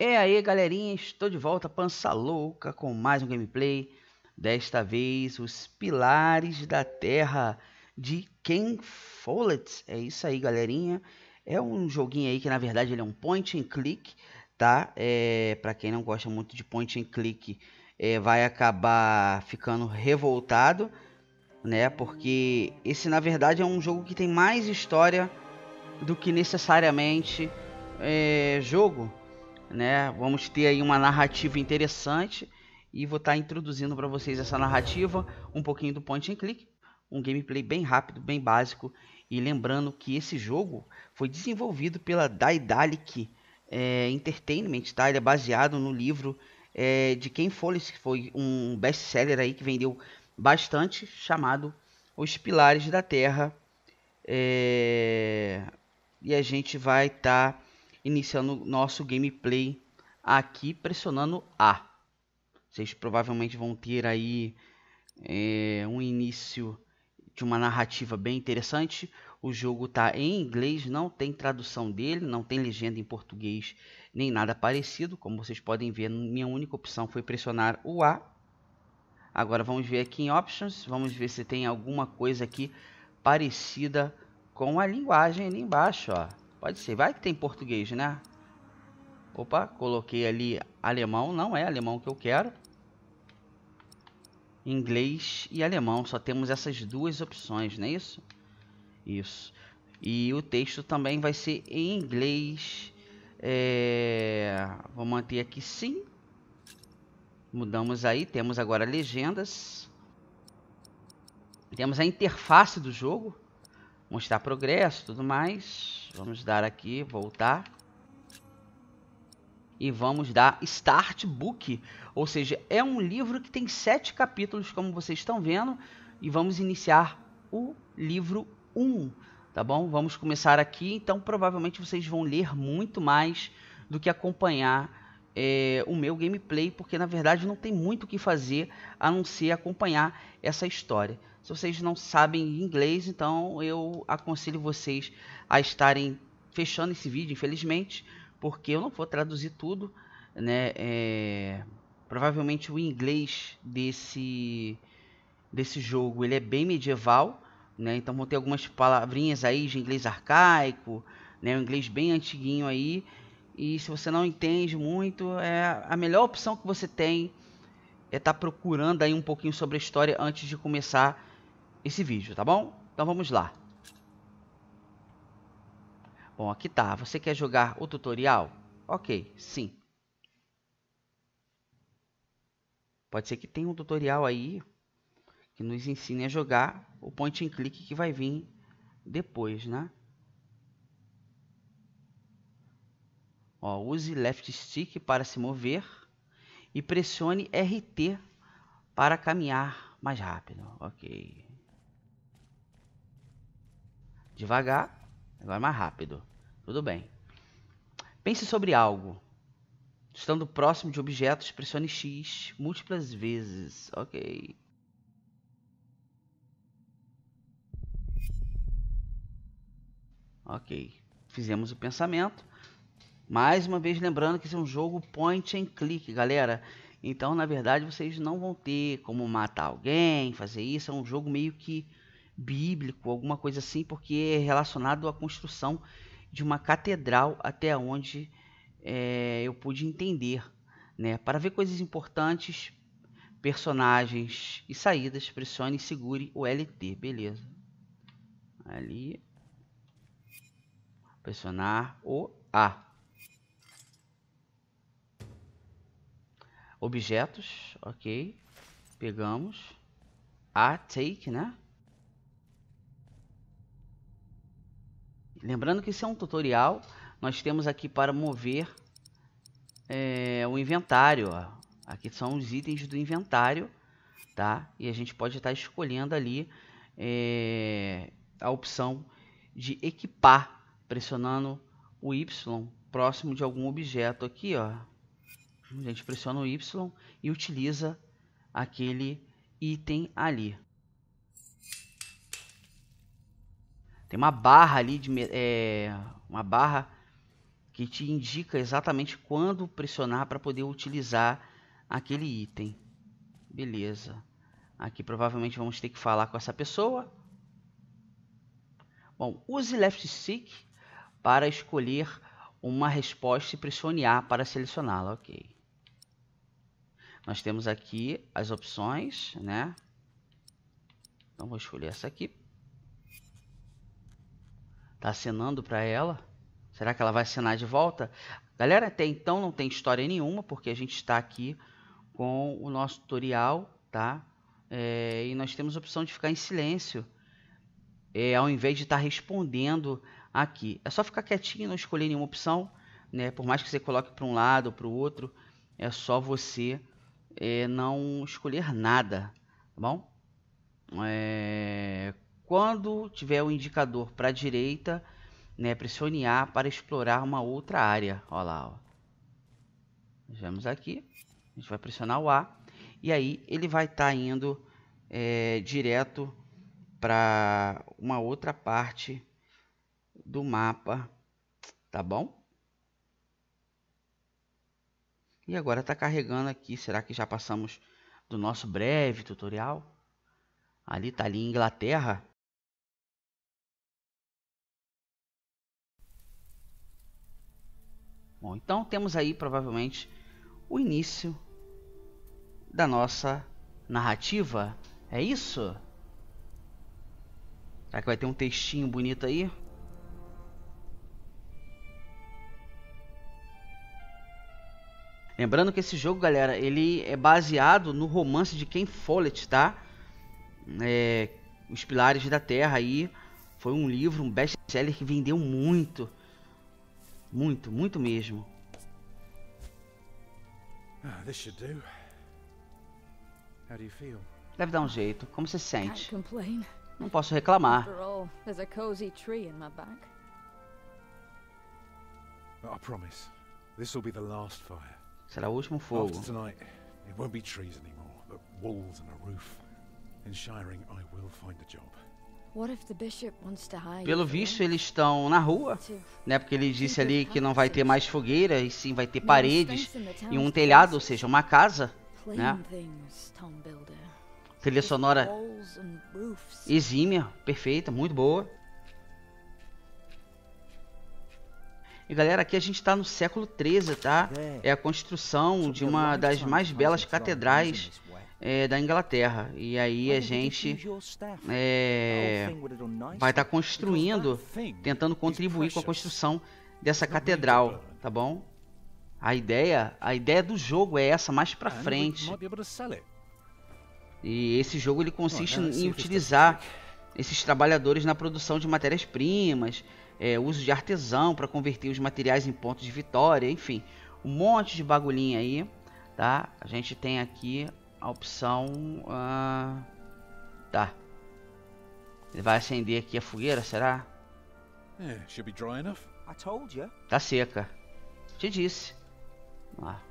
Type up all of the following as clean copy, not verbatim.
É aí, galerinha, estou de volta, Pança Louca, com mais um gameplay. Desta vez, Os Pilares da Terra, de Ken Follett. É isso aí, galerinha. É um joguinho aí que, na verdade, ele é um point and click, tá? Pra quem não gosta muito de point and click, vai acabar ficando revoltado, né? Porque esse, na verdade, é um jogo que tem mais história do que necessariamente jogo, né? Vamos ter aí uma narrativa interessante e vou estar introduzindo para vocês essa narrativa, um pouquinho do point and click, um gameplay bem rápido, bem básico. E lembrando que esse jogo foi desenvolvido pela Daedalic Entertainment, tá? Ele é baseado no livro de Ken Follett, que foi um best-seller aí que vendeu bastante, chamado Os Pilares da Terra. E a gente vai estar iniciando nosso gameplay aqui pressionando A. Vocês provavelmente vão ter aí um início de uma narrativa bem interessante. O jogo está em inglês, não tem tradução dele, não tem legenda em português nem nada parecido. Como vocês podem ver, minha única opção foi pressionar o A. Agora vamos ver aqui em Options, vamos ver se tem alguma coisa aqui parecida com a linguagem ali embaixo, ó. Pode ser, vai que tem português, né? Opa, coloquei ali alemão, não é alemão que eu quero. Inglês e alemão, só temos essas duas opções, não é isso? Isso. E o texto também vai ser em inglês. Vou manter aqui sim. Mudamos aí, temos agora legendas. Temos a interface do jogo. Mostrar progresso, tudo mais. Vamos dar aqui, voltar. E vamos dar Start Book. Ou seja, é um livro que tem 7 capítulos, como vocês estão vendo. E vamos iniciar o livro 1, tá bom? Vamos começar aqui, então provavelmente vocês vão ler muito mais do que acompanhar o meu gameplay. Porque na verdade não tem muito o que fazer a não ser acompanhar essa história. Se vocês não sabem inglês, então eu aconselho vocês a estarem fechando esse vídeo, infelizmente, porque eu não vou traduzir tudo, né? Provavelmente o inglês desse jogo ele é bem medieval, né? Então vão ter algumas palavrinhas aí de inglês arcaico, né? Um inglês bem antiguinho aí. E se você não entende muito, a melhor opção que você tem é estar procurando aí um pouquinho sobre a história antes de começar esse vídeo, tá bom? Então vamos lá. Bom, aqui tá. Você quer jogar o tutorial? Ok, sim. Pode ser que tenha um tutorial aí que nos ensine a jogar o point and click que vai vir depois, né? Ó, use left stick para se mover e pressione RT para caminhar mais rápido. Ok. Devagar. Agora mais rápido. Tudo bem. Pense sobre algo. Estando próximo de objetos, pressione X múltiplas vezes. Ok. Ok. Fizemos o pensamento. Mais uma vez, lembrando que esse é um jogo point and click, galera. Então, na verdade, vocês não vão ter como matar alguém, fazer isso. É um jogo meio que bíblico, alguma coisa assim, porque é relacionado à construção de uma catedral, até onde eu pude entender, né? Para ver coisas importantes, personagens e saídas, pressione e segure o LT, beleza. Ali, pressionar o A. Objetos, ok, pegamos A, take, né? Lembrando que esse é um tutorial, nós temos aqui para mover o inventário, ó. Aqui são os itens do inventário, tá? E a gente pode estar escolhendo ali a opção de equipar, pressionando o Y próximo de algum objeto aqui, ó. A gente pressiona o Y e utiliza aquele item ali. Tem uma barra ali, uma barra que te indica exatamente quando pressionar para poder utilizar aquele item. Beleza. Aqui provavelmente vamos ter que falar com essa pessoa. Bom, use left stick para escolher uma resposta e pressione A para selecioná-la. Ok. Nós temos aqui as opções, né? Então vou escolher essa aqui. Tá acenando para ela. Será que ela vai assinar de volta? Galera, até então não tem história nenhuma, porque a gente está aqui com o nosso tutorial, tá? E nós temos a opção de ficar em silêncio, ao invés de estar respondendo aqui. É só ficar quietinho, não escolher nenhuma opção, né? Por mais que você coloque para um lado ou para o outro, é só você não escolher nada, tá bom? Quando tiver o indicador para a direita, né, pressione A para explorar uma outra área. Olha lá, ó. Vamos aqui, a gente vai pressionar o A e aí ele vai estar indo direto para uma outra parte do mapa, tá bom? E agora está carregando aqui. Será que já passamos do nosso breve tutorial? Ali está ali Inglaterra. Bom, então temos aí provavelmente o início da nossa narrativa, é isso? Será que vai ter um textinho bonito aí? Lembrando que esse jogo, galera, ele é baseado no romance de Ken Follett, tá? Os Pilares da Terra aí foi um livro, um best-seller que vendeu muito. Muito, muito mesmo. Deve dar um jeito. Como você se sente? Não posso reclamar. Será o último fogo. Pelo visto, eles estão na rua, né? Porque ele disse ali que não vai ter mais fogueira, e sim vai ter paredes e um telhado, ou seja, uma casa, né? Trilha sonora exímia, perfeita, muito boa. E galera, aqui a gente está no século XIII, tá? É a construção de uma das mais belas catedrais da Inglaterra. E aí a gente vai estar construindo, tentando contribuir com a construção dessa catedral, tá bom? A ideia do jogo é essa mais pra frente. E esse jogo ele consiste em utilizar esses trabalhadores na produção de matérias-primas, uso de artesão para converter os materiais em pontos de vitória, enfim, um monte de bagulhinho aí, tá? A gente tem aqui a opção, tá, ele vai acender aqui a fogueira, será? Tá seca, te disse. Vamos lá.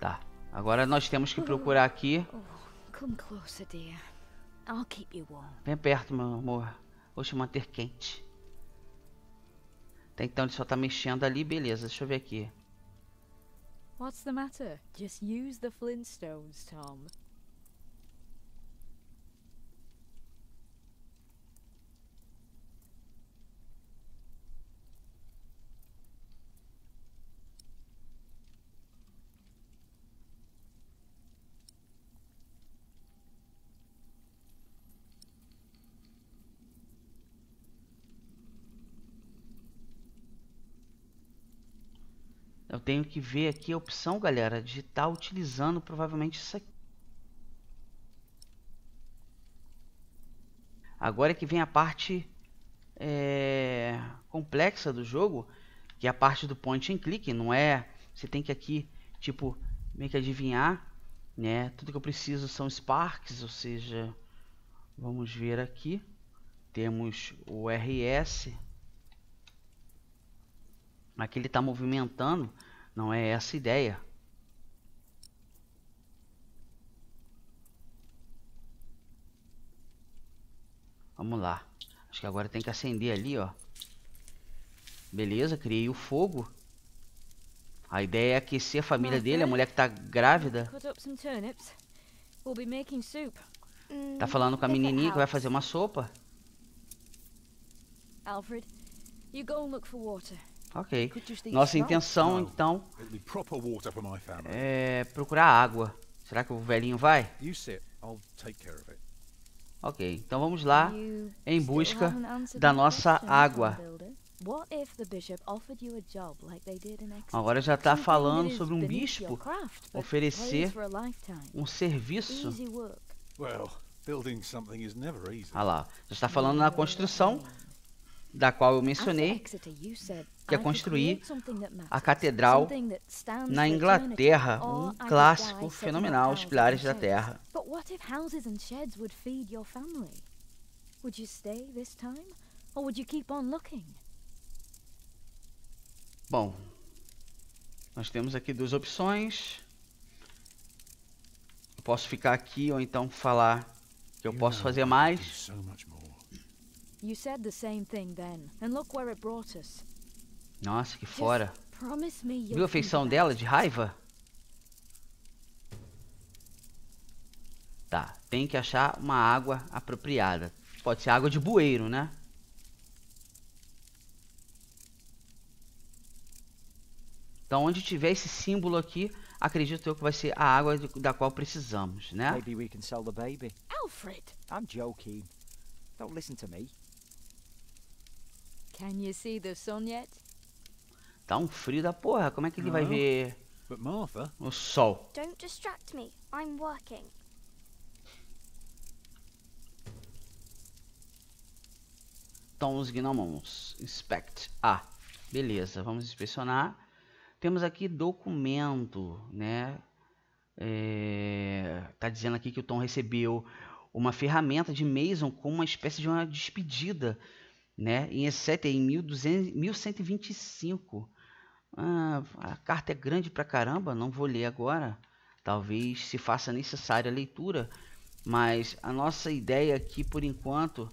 Tá, agora nós temos que procurar aqui. Vem perto, meu amor. Vou te manter quente. Até então ele só tá mexendo ali, beleza, deixa eu ver aqui. What's the matter? Just use the Flintstones, Tom. Eu tenho que ver aqui a opção, galera, de estar utilizando provavelmente isso aqui. Agora é que vem a parte complexa do jogo, que é a parte do point and click, não é? Você tem que aqui, tipo, meio que adivinhar, né? Tudo que eu preciso são sparks, ou seja, vamos ver aqui. Temos o RS. Aqui ele está movimentando, não é essa a ideia. Vamos lá. Acho que agora tem que acender ali, ó. Beleza, criei o fogo. A ideia é aquecer a família dele, a mulher que tá grávida. Tá falando com a menininha que vai fazer uma sopa. Ok. Nossa intenção, então, é procurar água. Será que o velhinho vai? Ok, então vamos lá em busca da nossa água. Agora já está falando sobre um bispo oferecer um serviço. Ah lá, já está falando na construção, da qual eu mencionei, que é construir a catedral na Inglaterra, um clássico fenomenal, Os Pilares da Terra. Bom, nós temos aqui duas opções. Eu posso ficar aqui ou então falar que eu posso fazer mais. Nossa, que fora. Viu a feição dela de raiva? Tá, tem que achar uma água apropriada. Pode ser água de bueiro, né? Então, onde tiver esse símbolo aqui, acredito eu que vai ser a água da qual precisamos, né? Alfred! I'm joking. Don't listen to me. Can you see the sun yet? Tá um frio da porra, como é que ele vai ver o sol? Don't distract me. I'm working. Então os gnomons. Inspect. Ah, beleza, vamos inspecionar. Temos aqui documento, né? Tá dizendo aqui que o Tom recebeu uma ferramenta de Mason com uma espécie de uma despedida, né? Em 1125. A carta é grande pra caramba, não vou ler agora. Talvez se faça necessária a leitura, mas a nossa ideia aqui por enquanto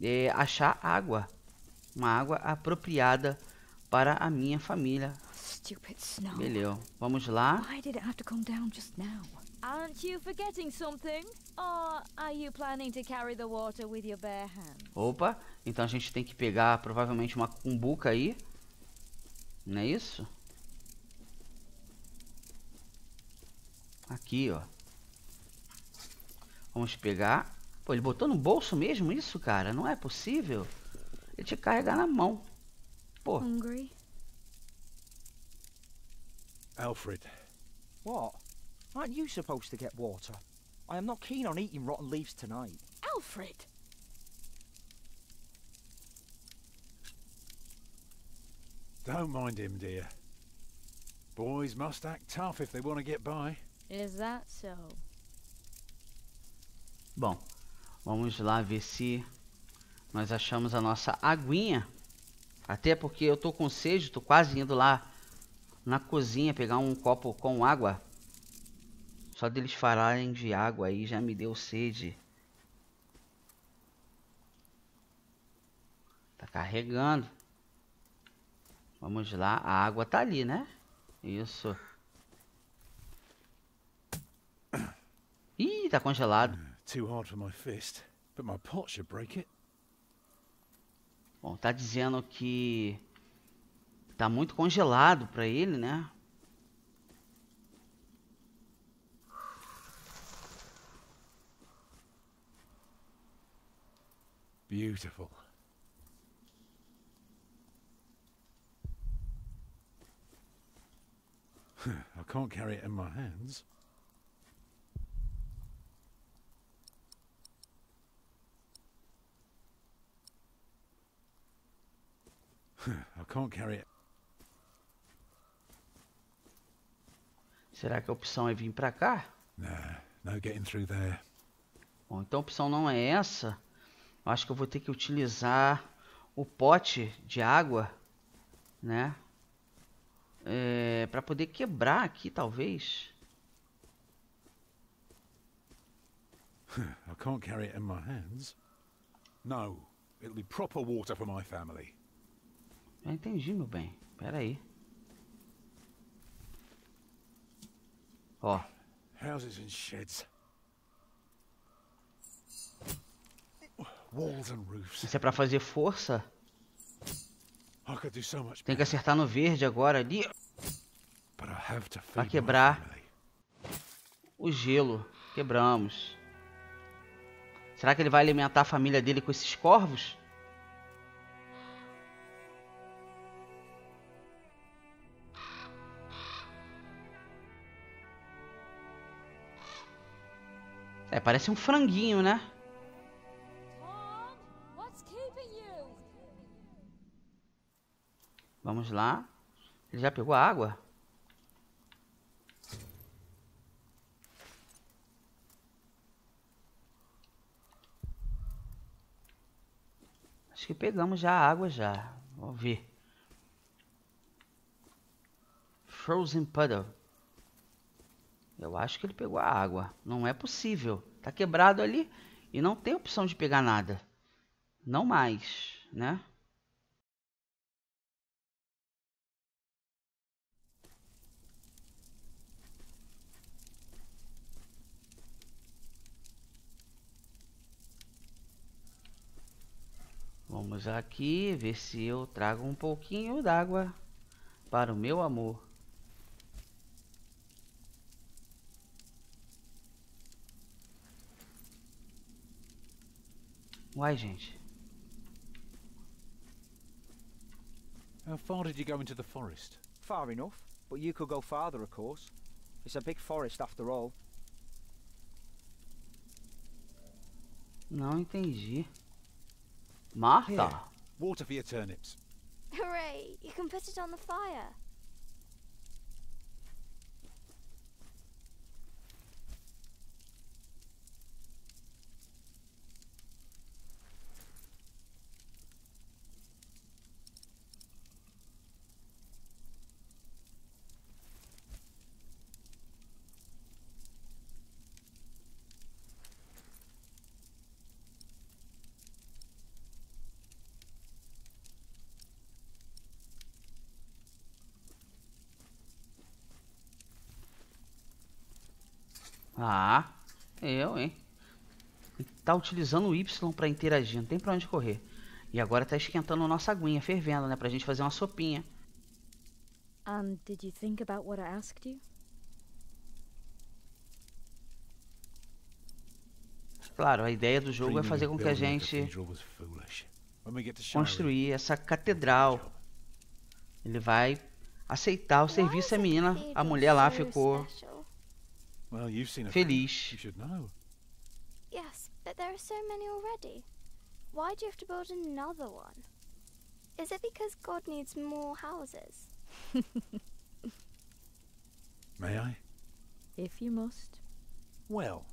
é achar água, uma água apropriada para a minha família. Beleza, vamos lá. Opa, então a gente tem que pegar provavelmente uma cumbuca aí. Não é isso? Aqui, ó. Vamos pegar. Pô, ele botou no bolso mesmo isso, cara? Não é possível. Ele tinha que carregar na mão. Pô. Alfred. What? Aren't you supposed to get water? I am not keen on eating rotten leaves tonight. Alfred. Don't mind him, dear. Boys must act tough if they want to get by. Is that so? Bom, vamos lá ver se nós achamos a nossa aguinha. Até porque eu tô com sede, tô quase indo lá na cozinha pegar um copo com água. Só deles falarem de água aí já me deu sede. Tá carregando. Vamos lá, a água tá ali, né? Isso. Ih, tá congelado. Bom, tá dizendo que tá muito congelado pra ele, né? Beautiful. I can't carry it in my hands. I can't carry it. Será que a opção é vir pra cá? No getting through there. Bom, então a opção não é essa. Eu acho que eu vou ter que utilizar o pote de água, né? Pra poder quebrar aqui, talvez. I can't carry it in my hands. No, it'll be proper water for my family. Eu entendi, meu bem. Espera aí. Ó. Houses and sheds. Walls and roofs. Isso é pra fazer força? Tem que acertar no verde agora ali. Pra quebrar o gelo. Quebramos. Será que ele vai alimentar a família dele com esses corvos? É, parece um franguinho, né? Vamos lá. Ele já pegou a água? Acho que pegamos já a água já. Vamos ver. Frozen Puddle. Eu acho que ele pegou a água. Não é possível. Tá quebrado ali e não tem opção de pegar nada. Não mais, né? Vamos aqui ver se eu trago um pouquinho d'água para o meu amor. Uai, gente. How far did you go into the forest? Far enough, but you could go farther, of course. It's a big forest after all. Não entendi. Martha, here, water for your turnips. Hooray! You can put it on the fire. Ah, eu, hein? Tá utilizando o Y pra interagir, não tem pra onde correr. E agora tá esquentando a nossa aguinha, fervendo, né? Pra gente fazer uma sopinha. And did you think about what I asked you? Claro, a ideia do jogo é fazer com que a gente construir essa catedral. Ele vai aceitar o serviço, a menina, a mulher lá ficou... Well, you've seen a feliz. You should know. Yes, but there are so many already. Why do you have to build another one? Is it because God needs more houses? May I? If you must. Well.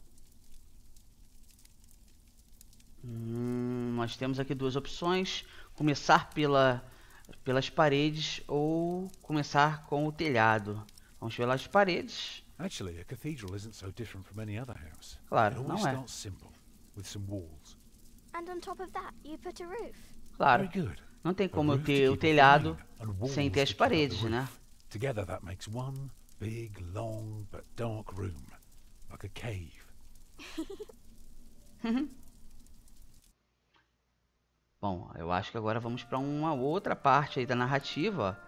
Nós temos aqui duas opções: começar pelas paredes ou começar com o telhado. Vamos pelas paredes. Actually, a cathedral isn't so different from any other house. Claro, não é. It starts simple, with some walls. And on top of that, you put a roof. Claro. Não tem como eu ter o telhado sem ter as paredes, né? Together that makes one big, long but dark room, like a cave. Bom, eu acho que agora vamos para uma outra parte aí da narrativa.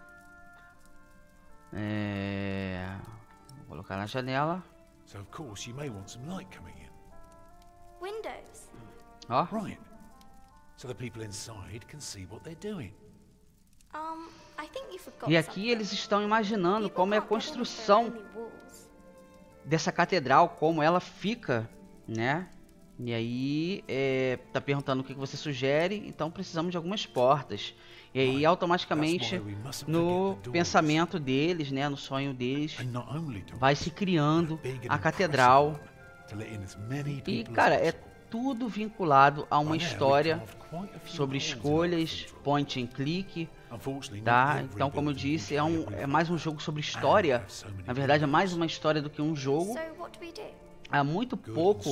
Vou colocar na janela. So of course you may want some light coming in. Windows. Ó. Right. So the people inside can see what they're doing. I think you forgot. E aqui eles estão imaginando como é a construção dessa catedral, como ela fica, né? E aí tá perguntando o que você sugere, então precisamos de algumas portas. E aí automaticamente no pensamento deles, né, no sonho deles, vai se criando a catedral. E cara, é tudo vinculado a uma história sobre escolhas, point and click, tá? Então, como eu disse, é mais um jogo sobre história. Na verdade, é mais uma história do que um jogo. Há muito pouco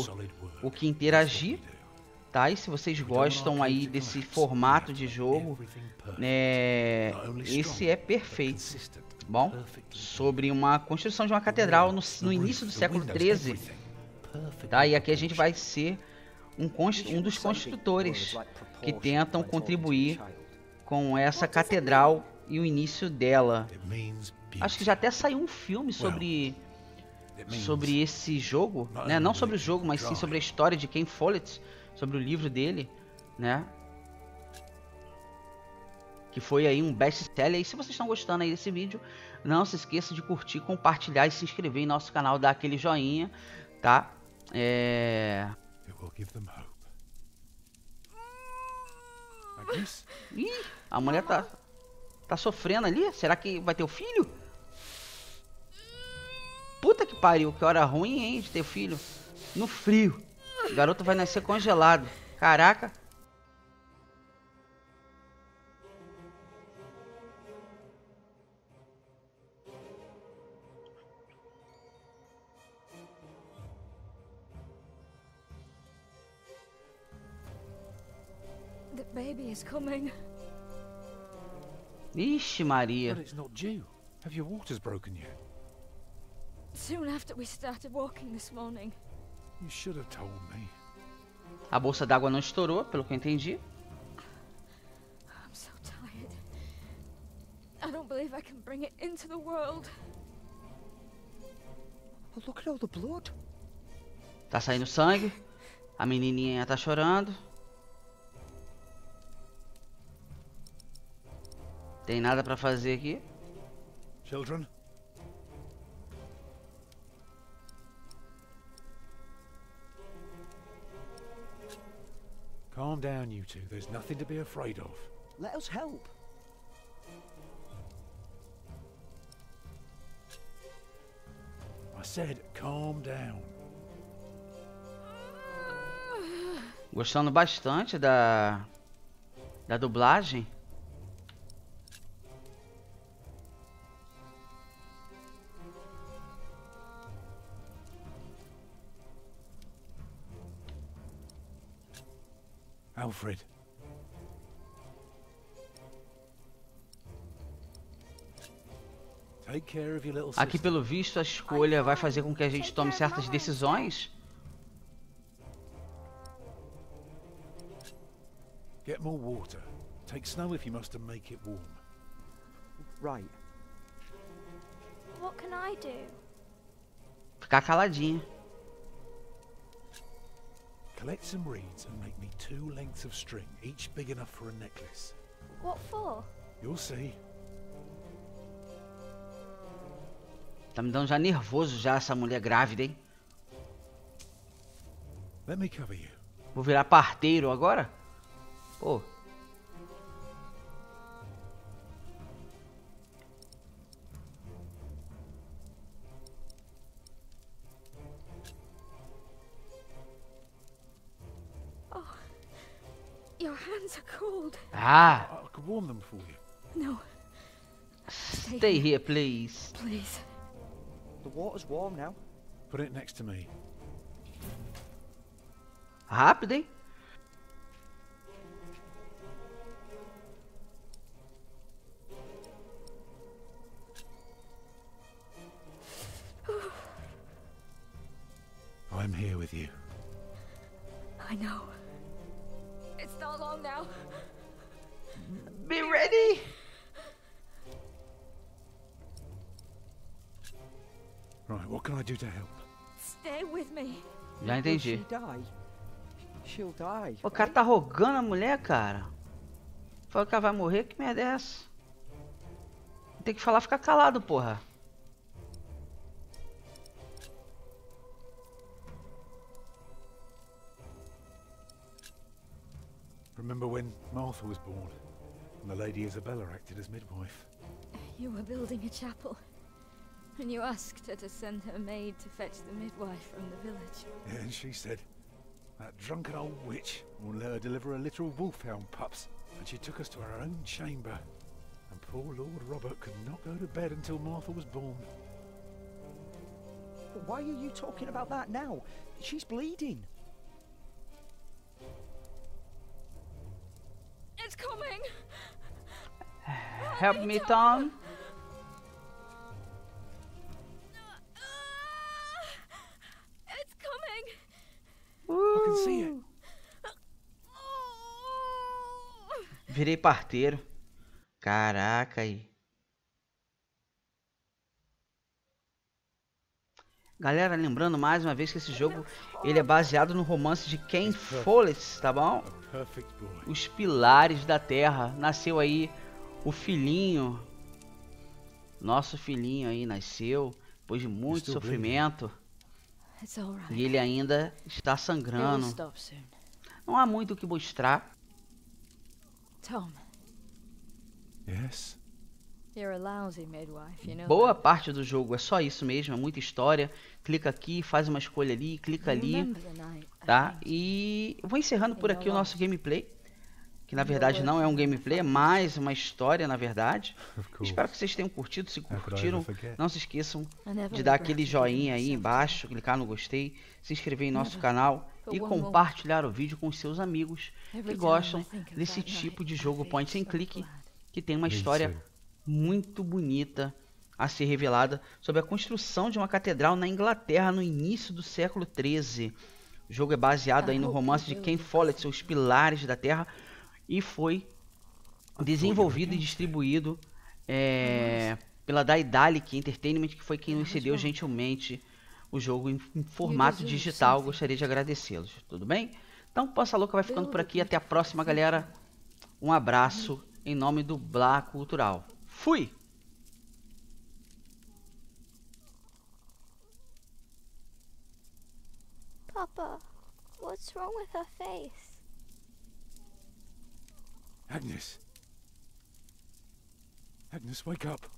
o que interagir, tá? E se vocês gostam aí desse formato de jogo, né, esse é perfeito. Bom, sobre uma construção de uma catedral no início do século XIII, tá? E aqui a gente vai ser um dos construtores que tentam contribuir com essa catedral e o início dela. Acho que já até saiu um filme sobre esse jogo, né? Não sobre o jogo, mas sim sobre a história de Ken Follett, sobre o livro dele, né? Que foi aí um best-seller. E se vocês estão gostando aí desse vídeo, não se esqueça de curtir, compartilhar e se inscrever em nosso canal, dar aquele joinha, tá? Ih, a mulher tá sofrendo ali. Será que vai ter o filho? Puta que pariu, que hora ruim, hein, de ter filho. No frio. O garoto vai nascer congelado. Caraca. Ixi, Maria. Mas não é due. Have your waters broken yet? Soon after we started walking this morning. You should have told me. A bolsa d'água não estourou, pelo que eu entendi. I'm so tired. I don't believe I can bring it into the world. Well, look at all the blood. Tá saindo sangue. A menininha tá chorando. Tem nada pra fazer aqui. Children. Calm down, you two. There's nothing to be afraid of. Let us help. I said, calm down. Gostando bastante da dublagem. Alfred. Aqui, pelo visto, a escolha vai fazer com que a gente tome certas decisões. Get more water. Take snow if you must to make it warm. Right. What can I do? Ficar caladinha. Collect some reeds and make me 2 lengths of string, each big enough for a necklace. What for? You'll see. Tá me dando já nervoso já essa mulher grávida, hein? Let me cover you. Vou virar parteiro agora? Pô. Ah! I could warm them for you. No. Stay here, please. Please. The water's warm now. Put it next to me. Rápido, hein? I'm here with you. I know. It's not long now. Be ready. Right, what can I do to help? Stay with me. Já entendi. O cara tá rogando a mulher, cara. Fala que ela vai morrer, que merda é essa? Tem que falar, ficar calado, porra. Remember when Martha was born? The Lady Isabella acted as midwife. You were building a chapel, and you asked her to send her maid to fetch the midwife from the village. Yeah, and she said, that drunken old witch won't let her deliver her literal wolfhound pups. And she took us to her own chamber. And poor Lord Robert could not go to bed until Martha was born. But why are you talking about that now? She's bleeding. Help me, Tom. It's coming. I can see it. Virei parteiro. Caraca aí. Galera, lembrando mais uma vez que esse jogo ele é baseado no romance de Ken Follett, tá bom? Os Pilares da Terra. Nasceu aí o filhinho. Nosso filhinho aí nasceu depois de muito sofrimento. E ele ainda está sangrando. Não há muito o que mostrar. Tom. Yes. Boa parte do jogo é só isso mesmo, é muita história. Clica aqui, faz uma escolha ali, clica ali, tá? E vou encerrando por aqui o nosso gameplay, que na verdade não é um gameplay, é mais uma história na verdade. Espero que vocês tenham curtido, se curtiram, não se esqueçam de dar aquele joinha aí embaixo, clicar no gostei, se inscrever em nosso canal e compartilhar o vídeo com seus amigos que gostam desse tipo de jogo point and click, que tem uma história muito bonita a ser revelada sobre a construção de uma catedral na Inglaterra no início do século XIII. O jogo é baseado aí no romance de Ken Follett, Os Pilares da Terra, e foi desenvolvido e distribuído pela Daedalic Entertainment, que foi quem nos cedeu gentilmente o jogo em formato digital. Gostaria de agradecê-los, tudo bem? Então, Pança Louca vai ficando por aqui. Até a próxima, galera. Um abraço em nome do Blá Cultural. Fui! Papa, what's wrong with her face? Agnes. Agnes, wake up.